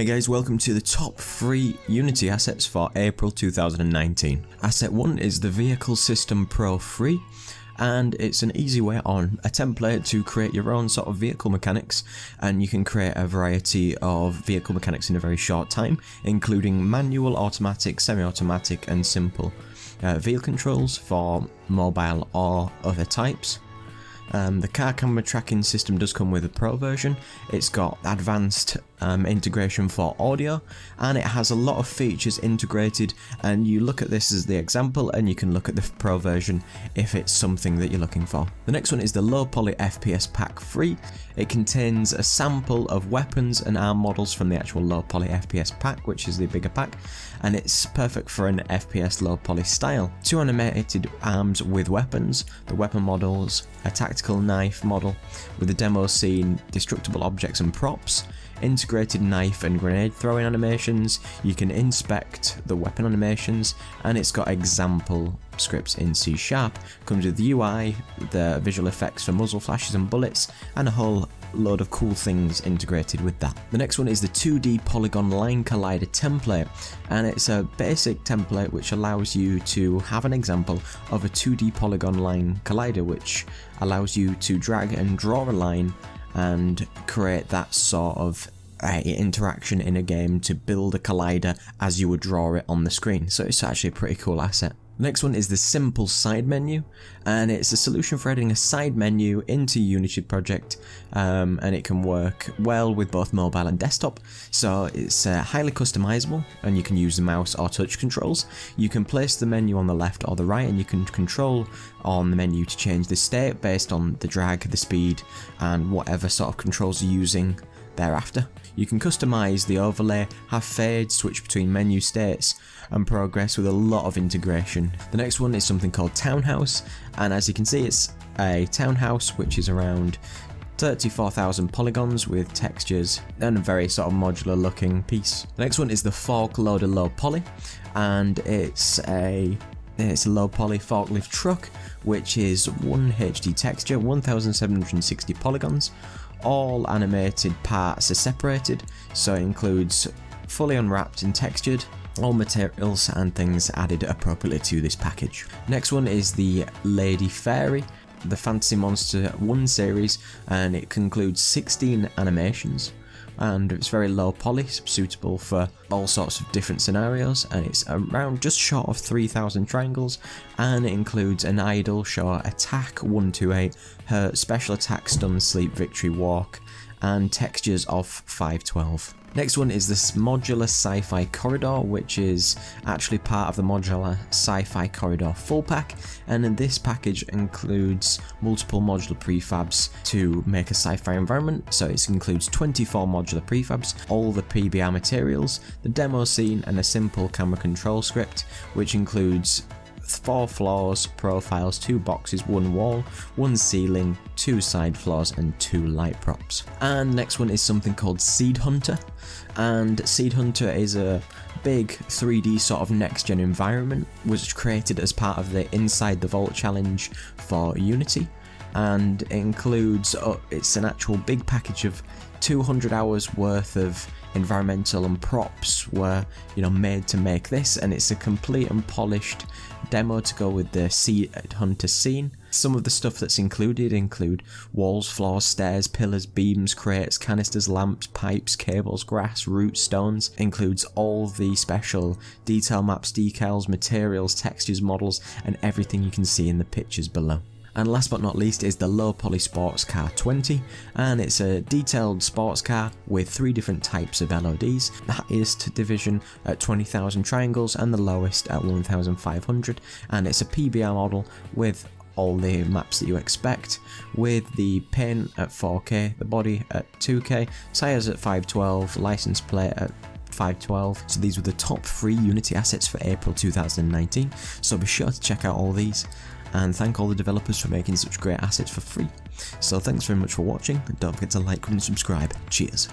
Hey guys, welcome to the top 3 Unity assets for April 2019. Asset 1 is the Vehicle System Pro free, and it's an easy way on a template to create your own sort of vehicle mechanics, and you can create a variety of vehicle mechanics in a very short time, including manual, automatic, semi-automatic and simple vehicle controls for mobile or other types. The car camera tracking system does come with a pro version. It's got advanced integration for audio, and it has a lot of features integrated, and you look at this as the example and you can look at the pro version if it's something that you're looking for. The next one is the Low Poly FPS pack 3. It contains a sample of weapons and arm models from the actual Low Poly FPS pack, which is the bigger pack, and it's perfect for an FPS low poly style. 2 animated arms with weapons, the weapon models, a tactical knife model with a demo scene, destructible objects and props, integrated knife and grenade throwing animations. You can inspect the weapon animations, and it's got example scripts in C#. Comes with the UI, the visual effects for muzzle flashes and bullets, and a whole load of cool things integrated with that. The next one is the 2D polygon line collider template, and it's a basic template which allows you to have an example of a 2D polygon line collider, which allows you to drag and draw a line and create that sort of interaction in a game to build a collider as you would draw it on the screen. So it's actually a pretty cool asset. Next one is the simple side menu, and it's a solution for adding a side menu into Unity project, and it can work well with both mobile and desktop. So it's highly customizable, and you can use the mouse or touch controls. You can place the menu on the left or the right, and you can control on the menu to change the state based on the drag, the speed, and whatever sort of controls you're using thereafter. You can customize the overlay, have fades, switch between menu states and progress with a lot of integration. The next one is something called Townhouse, and as you can see, it's a townhouse which is around 34,000 polygons with textures and a very sort of modular looking piece. The next one is the Fork Loader Low Poly, and it's a low poly forklift truck, which is 1 HD texture, 1760 polygons. All animated parts are separated, so it includes fully unwrapped and textured, all materials and things added appropriately to this package. Next one is the Lady Fairy, the Fantasy Monster 1 series, and it includes 16 animations, and it's very low poly, suitable for all sorts of different scenarios, and it's around just short of 3,000 triangles, and it includes an idle, short attack, 128, her special attack, stun, sleep, victory, walk, and textures of 512. Next one is this Modular Sci-Fi Corridor, which is actually part of the Modular Sci-Fi Corridor full pack, and in this package includes multiple modular prefabs to make a sci-fi environment. So it includes 24 modular prefabs, all the PBR materials, the demo scene, and a simple camera control script, which includes 4 floors, profiles, 2 boxes, 1 wall, 1 ceiling, 2 side floors and 2 light props. And next one is something called Seed Hunter, and Seed Hunter is a big 3D sort of next gen environment, was created as part of the Inside the Vault challenge for Unity, and it includes, it's an actual big package of 200 hours worth of environmental and props were, you know, made to make this, and it's a complete and polished demo to go with the Seed Hunter scene. Some of the stuff that's included include walls, floors, stairs, pillars, beams, crates, canisters, lamps, pipes, cables, grass, roots, stones. Includes all the special detail maps, decals, materials, textures, models, and everything you can see in the pictures below. And last but not least is the Low Poly Sports Car 20, and it's a detailed sports car with 3 different types of LODs, the highest division at 20,000 triangles and the lowest at 1,500, and it's a PBR model with all the maps that you expect, with the paint at 4K, the body at 2K, tyres at 512, license plate at 512. So these were the top 3 Unity assets for April 2019, so be sure to check out all these, and thank all the developers for making such great assets for free. So thanks very much for watching, and don't forget to like and subscribe. Cheers.